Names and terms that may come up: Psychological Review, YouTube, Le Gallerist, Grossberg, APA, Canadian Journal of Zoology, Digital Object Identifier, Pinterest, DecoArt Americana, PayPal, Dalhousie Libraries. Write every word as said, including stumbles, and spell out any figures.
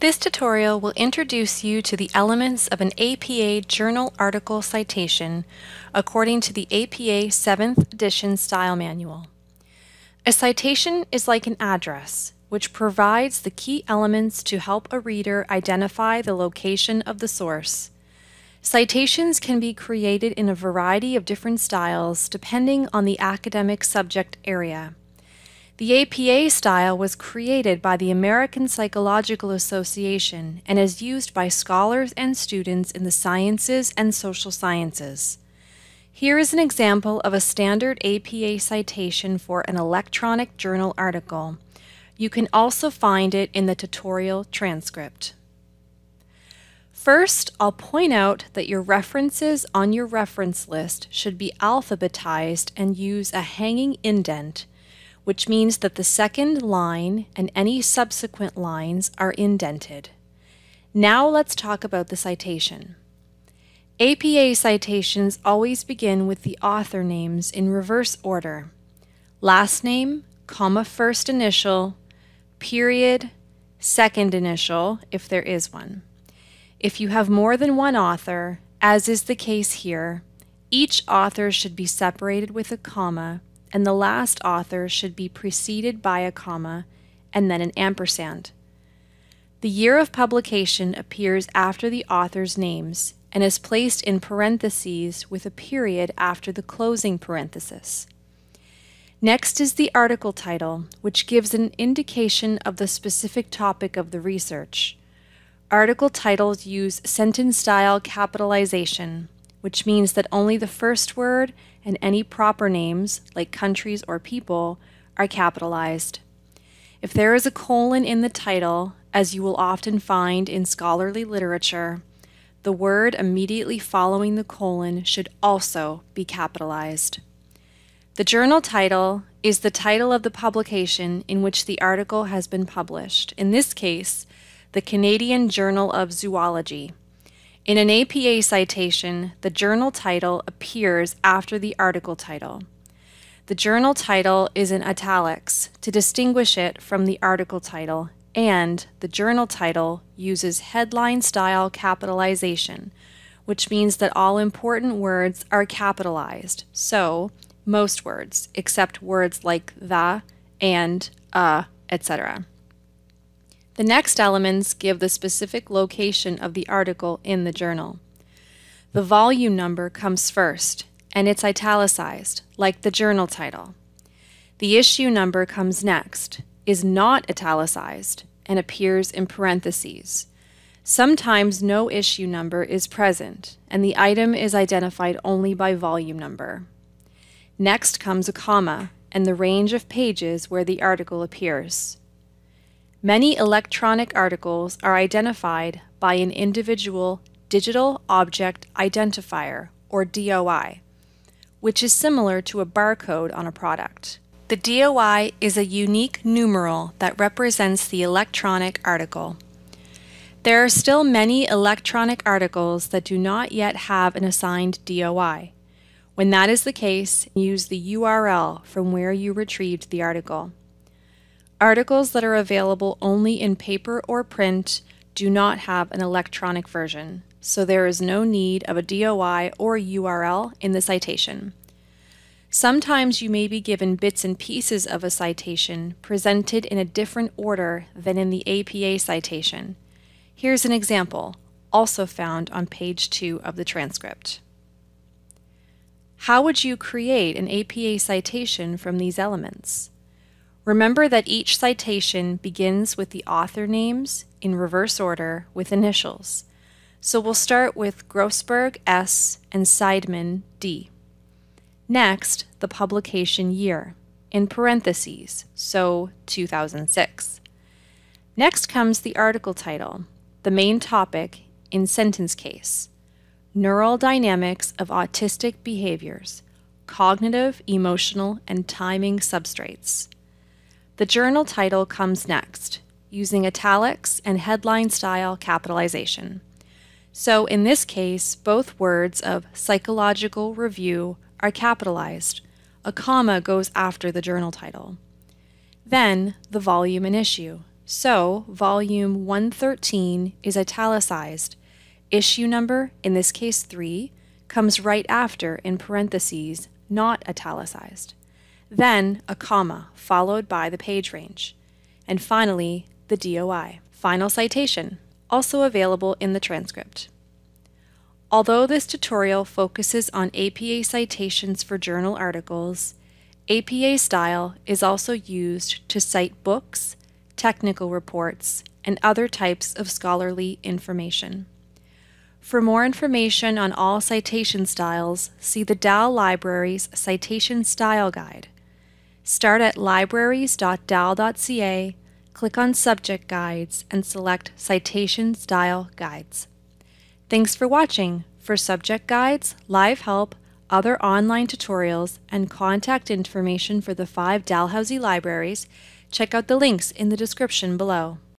This tutorial will introduce you to the elements of an A P A journal article citation according to the A P A seventh edition Style Manual. A citation is like an address, which provides the key elements to help a reader identify the location of the source. Citations can be created in a variety of different styles depending on the academic subject area. The A P A style was created by the American Psychological Association and is used by scholars and students in the sciences and social sciences. Here is an example of a standard A P A citation for an electronic journal article. You can also find it in the tutorial transcript. First, I'll point out that your references on your reference list should be alphabetized and use a hanging indent, which means that the second line and any subsequent lines are indented. Now let's talk about the citation. A P A citations always begin with the author names in reverse order: last name, comma first initial, period, second initial, if there is one. If you have more than one author, as is the case here, each author should be separated with a comma, and the last author should be preceded by a comma and then an ampersand. The year of publication appears after the author's names and is placed in parentheses with a period after the closing parenthesis. Next is the article title, which gives an indication of the specific topic of the research. Article titles use sentence-style capitalization, which means that only the first word and any proper names, like countries or people, are capitalized. If there is a colon in the title, as you will often find in scholarly literature, the word immediately following the colon should also be capitalized. The journal title is the title of the publication in which the article has been published, in this case, the Canadian Journal of Zoology. In an A P A citation, the journal title appears after the article title. The journal title is in italics to distinguish it from the article title, and the journal title uses headline-style capitalization, which means that all important words are capitalized, so most words, except words like the, and, uh, et cetera. The next elements give the specific location of the article in the journal. The volume number comes first, and it's italicized, like the journal title. The issue number comes next, is not italicized, and appears in parentheses. Sometimes no issue number is present, and the item is identified only by volume number. Next comes a comma, and the range of pages where the article appears. Many electronic articles are identified by an individual Digital Object Identifier, or D O I, which is similar to a barcode on a product. The D O I is a unique numeral that represents the electronic article. There are still many electronic articles that do not yet have an assigned D O I. When that is the case, use the U R L from where you retrieved the article. Articles that are available only in paper or print do not have an electronic version, so there is no need of a D O I or U R L in the citation. Sometimes you may be given bits and pieces of a citation presented in a different order than in the A P A citation. Here's an example, also found on page two of the transcript. How would you create an A P A citation from these elements? Remember that each citation begins with the author names in reverse order with initials. So we'll start with Grossberg S and Seidman D. Next, the publication year in parentheses, so two thousand six. Next comes the article title, the main topic in sentence case, Neural Dynamics of Autistic Behaviors, Cognitive, Emotional, and Timing Substrates. The journal title comes next, using italics and headline-style capitalization. So in this case, both words of Psychological Review are capitalized. A comma goes after the journal title. Then, the volume and issue, So volume one thirteen is italicized. Issue number, in this case three, comes right after in parentheses, not italicized. Then a comma, followed by the page range. And finally, the D O I, final citation, also available in the transcript. Although this tutorial focuses on A P A citations for journal articles, A P A style is also used to cite books, technical reports, and other types of scholarly information. For more information on all citation styles, see the Dal Libraries Citation Style Guide. Start at libraries dot dal dot c a, click on Subject Guides, and select Citation Style Guides. Thanks for watching. For subject guides, live help, other online tutorials, and contact information for the five Dalhousie Libraries, check out the links in the description below.